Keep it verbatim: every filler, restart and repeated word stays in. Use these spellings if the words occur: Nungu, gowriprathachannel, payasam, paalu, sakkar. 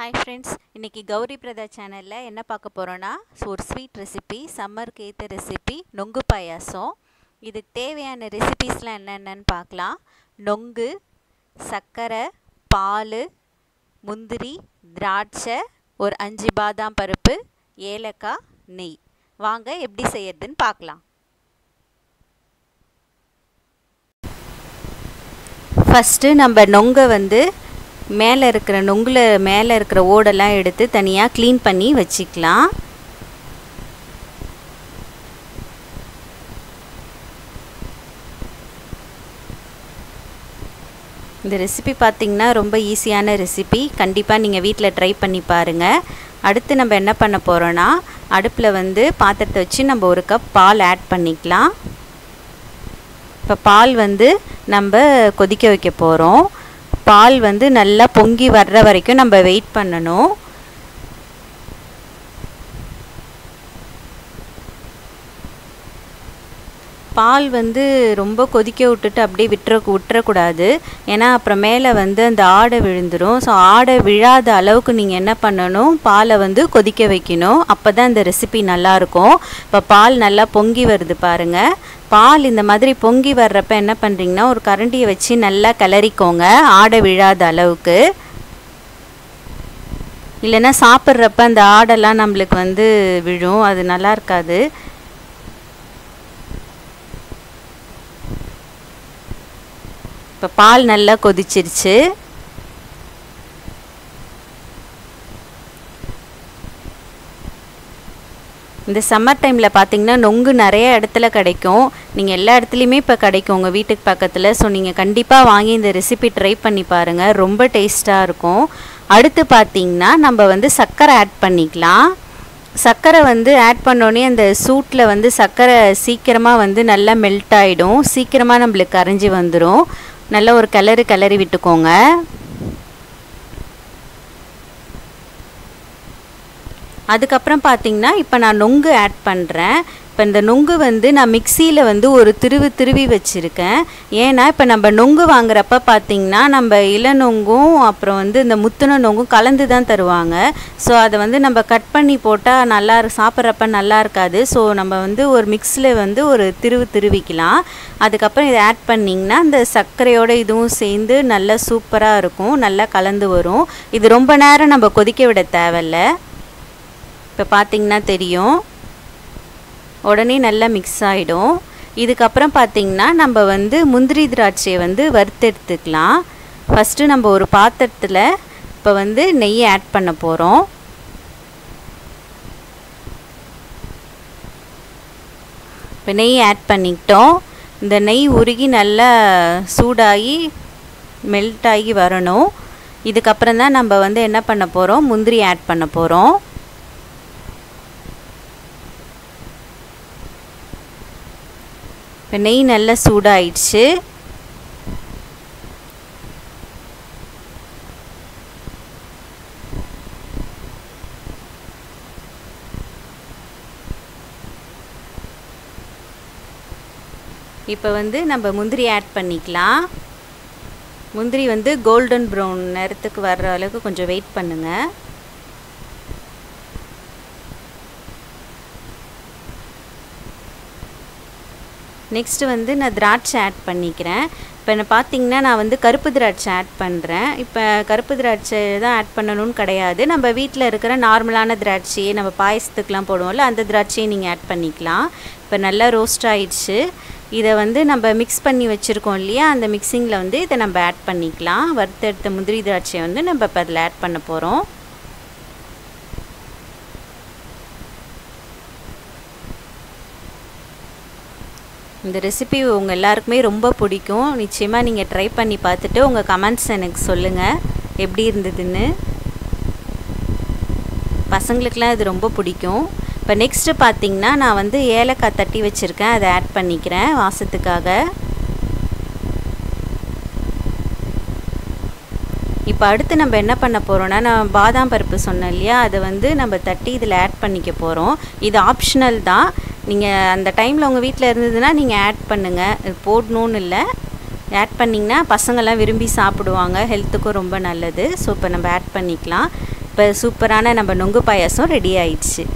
Hi friends, இன்னைக்கு கௌரி பிரதா சேனல்ல என்ன பார்க்க போறோம்னா ஒரு ஸ்வீட் ரெசிபி, சம்மருக்கு ஏத்த ரெசிபி நொங்கு பாயாசம். இதுக்கு தேவையான ரெசிபீஸ்லாம் என்னென்னன்னு பார்க்கலாம். நொங்கு, சக்கரை, பால், முந்திரி, திராட்சை, ஒரு அஞ்சு பாதாம் பருப்பு, ஏலக்காய், நெய். வாங்க எப்படி செய்யறதுன்னு பார்க்கலாம். ஃபர்ஸ்ட் நம்ம நொங்க வந்து மேலே இருக்கிற நொங்குல மேலே இருக்கிற ஓடெல்லாம் எடுத்து தனியாக க்ளீன் பண்ணி வச்சுக்கலாம். இந்த ரெசிபி பார்த்திங்கன்னா ரொம்ப ஈஸியான ரெசிபி, கண்டிப்பாக நீங்கள் வீட்டில் ட்ரை பண்ணி பாருங்கள். அடுத்து நம்ம என்ன பண்ண போகிறோன்னா அடுப்பில் வந்து பாத்திரத்தை வச்சு நம்ம ஒரு கப் பால் ஆட் பண்ணிக்கலாம். இப்போ பால் வந்து நம்ம கொதிக்க வைக்க போகிறோம். பால் வந்து நல்லா பொங்கி வர்ற வரைக்கும் நம்ம வெயிட் பண்ணணும். பால் வந்து ரொம்ப கொதிக்க விட்டுட்டு அப்படியே விட்டுற விட்டுறக்கூடாது, ஏன்னா அப்புறம் மேலே வந்து அந்த ஆடை விழுந்துடும். ஸோ ஆடை விழாத அளவுக்கு நீங்கள் என்ன பண்ணணும், பாலை வந்து கொதிக்க வைக்கணும். அப்போ தான் இந்த ரெசிபி நல்லாயிருக்கும். இப்போ பால் நல்லா பொங்கி வருது பாருங்கள். பால் இந்த மாதிரி பொங்கி வர்றப்ப என்ன பண்ணுறீங்கன்னா ஒரு கரண்டியை வச்சு நல்லா கிளறிக்கோங்க, ஆடை விழாத அளவுக்கு. இல்லைன்னா சாப்பிட்றப்ப அந்த ஆடெல்லாம் நம்மளுக்கு வந்து விழும், அது நல்லா இருக்காது. இப்போ பால் நல்லா கொதிச்சிருச்சு. இந்த சம்மர் டைமில் பார்த்திங்கன்னா நொங்கு நிறைய இடத்துல கிடைக்கும், நீங்கள் எல்லா இடத்துலையுமே இப்போ கிடைக்கும் உங்கள் வீட்டுக்கு பக்கத்தில். ஸோ நீங்கள் கண்டிப்பாக வாங்கி இந்த ரெசிபி ட்ரை பண்ணி பாருங்கள், ரொம்ப டேஸ்ட்டாக இருக்கும். அடுத்து பார்த்திங்கன்னா நம்ம வந்து சக்கரை ஆட் பண்ணிக்கலாம். சக்கரை வந்து ஆட் பண்ணோடனே அந்த சூட்டில் வந்து சக்கரை சீக்கிரமாக வந்து நல்லா மெல்ட் ஆகிடும், சீக்கிரமாக நம்மளுக்கு கரைஞ்சி வந்துடும். நல்லா ஒரு கிளறு கிளறி விட்டுக்கோங்க. அதுக்கப்புறம் பார்த்திங்கன்னா இப்போ நான் நொங்கு ஆட் பண்ணுறேன். இப்போ இந்த நொங்கு வந்து நான் மிக்சியில் வந்து ஒரு திருவி திருவி வச்சுருக்கேன். ஏன்னா இப்போ நம்ம நொங்கு வாங்குறப்ப பார்த்திங்கன்னா நம்ம இளநொங்கும் அப்புறம் வந்து இந்த முத்தின நொங்கும் கலந்து தான் தருவாங்க. ஸோ அதை வந்து நம்ம கட் பண்ணி போட்டால் நல்லா சாப்பிட்றப்ப நல்லா இருக்காது. ஸோ நம்ம வந்து ஒரு மிக்ஸில் வந்து ஒரு திருவு திருவிக்கலாம். அதுக்கப்புறம் இதை ஆட் பண்ணிங்கன்னா இந்த சர்க்கரையோட இதுவும் சேர்ந்து நல்லா சூப்பராக இருக்கும், நல்லா கலந்து வரும். இது ரொம்ப நேரம் நம்ம கொதிக்க விட தேவையில்லை. இப்போ பார்த்திங்கன்னா தெரியும், உடனே நல்லா மிக்ஸ் ஆகிடும். இதுக்கப்புறம் பார்த்திங்கன்னா நம்ம வந்து முந்திரி திராட்சையை வந்து வறுத்தெடுத்துக்கலாம். ஃபஸ்ட்டு நம்ம ஒரு பாத்திரத்தில் இப்போ வந்து நெய் ஆட் பண்ண போகிறோம். இப்போ நெய் ஆட் பண்ணிக்கிட்டோம். இந்த நெய் உருகி நல்லா சூடாகி மெல்ட் ஆகி வரணும். இதுக்கப்புறம் தான் நம்ம வந்து என்ன பண்ண போகிறோம், முந்திரி ஆட் பண்ண போகிறோம். இப்போ நெய் நல்லா சூடாயிடுச்சு. இப்போ வந்து நம்ம முந்திரி ஆட் பண்ணிக்கலாம். முந்திரி வந்து கோல்டன் ப்ரௌன் நிறத்துக்கு வர்ற அளவுக்கு கொஞ்சம் வெயிட் பண்ணுங்கள். நெக்ஸ்ட் வந்து நான் திராட்சை ஆட் பண்ணிக்கிறேன். இப்போ நான் பார்த்திங்கன்னா நான் வந்து கருப்பு திராட்சை ஆட் பண்ணுறேன். இப்போ கருப்பு திராட்சை தான் ஆட் பண்ணணும்னு கிடையாது, நம்ம வீட்டில் இருக்கிற நார்மலான திராட்சையை நம்ம பாயசத்துக்கெலாம் போடுவோம்ல, அந்த திராட்சையை நீங்கள் ஆட் பண்ணிக்கலாம். இப்போ நல்லா ரோஸ்ட் ஆகிடுச்சு. இதை வந்து நம்ம மிக்ஸ் பண்ணி வச்சுருக்கோம் இல்லையா, அந்த மிக்ஸிங்கில் வந்து இதை நம்ம ஆட் பண்ணிக்கலாம். வறுத்தெடுத்த முந்திரி திராட்சையை வந்து நம்ம இப்போ அதில் ஆட் பண்ண போகிறோம். இந்த ரெசிபி உங்கள் எல்லாருக்குமே ரொம்ப பிடிக்கும். நிச்சயமாக நீங்கள் ட்ரை பண்ணி பார்த்துட்டு உங்கள் கமெண்ட்ஸ் எனக்கு சொல்லுங்கள் எப்படி இருந்ததுன்னு. பசங்களுக்கெலாம் இது ரொம்ப பிடிக்கும். இப்போ நெக்ஸ்ட்டு பார்த்திங்கன்னா நான் வந்து ஏலக்காய் தட்டி வச்சுருக்கேன், அதை ஆட் பண்ணிக்கிறேன் வாசத்துக்காக. இப்போ அடுத்து நம்ம என்ன பண்ண போகிறோன்னா நான் பாதாம் பருப்பு சொன்னேன் இல்லையா, அதை வந்து நம்ம தட்டி இதில் ஆட் பண்ணிக்க போகிறோம். இது ஆப்ஷனல் தான், நீங்கள் அந்த டைமில் உங்கள் வீட்டில் இருந்ததுன்னா நீங்கள் ஆட் பண்ணுங்கள், போடணும்னு இல்லை. ஆட் பண்ணிங்கன்னா பசங்கள்லாம் விரும்பி சாப்பிடுவாங்க, ஹெல்த்துக்கும் ரொம்ப நல்லது. ஸோ இப்போ நம்ம ஆட் பண்ணிக்கலாம். இப்போ சூப்பரான நம்ம நொங்கு பாயாசம் ரெடி ஆயிடுச்சு.